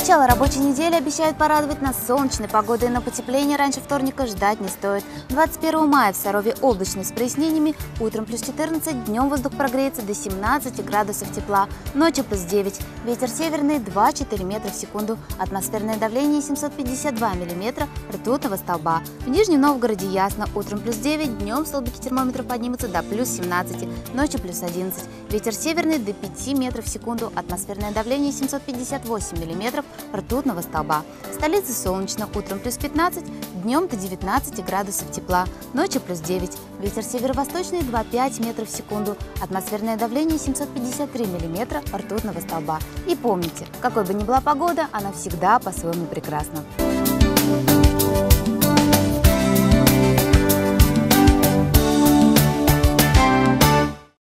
Начало рабочей недели обещают порадовать нас солнечной погодой, но потепление раньше вторника ждать не стоит. 21 мая в Сарове облачно с прояснениями, утром плюс 14, днем воздух прогреется до 17 градусов тепла, ночью плюс 9, ветер северный 2-4 метра в секунду, атмосферное давление 752 миллиметра ртутного столба. В Нижнем Новгороде ясно, утром плюс 9, днем столбики термометров поднимутся до плюс 17, ночью плюс 11, ветер северный до 5 метров в секунду, атмосферное давление 758 миллиметров ртутного столба. В столице солнечно, утром плюс 15, днем до 19 градусов тепла, ночью плюс 9, ветер северо-восточный 2,5 метров в секунду, атмосферное давление 753 миллиметра ртутного столба. И помните, какой бы ни была погода, она всегда по-своему прекрасна.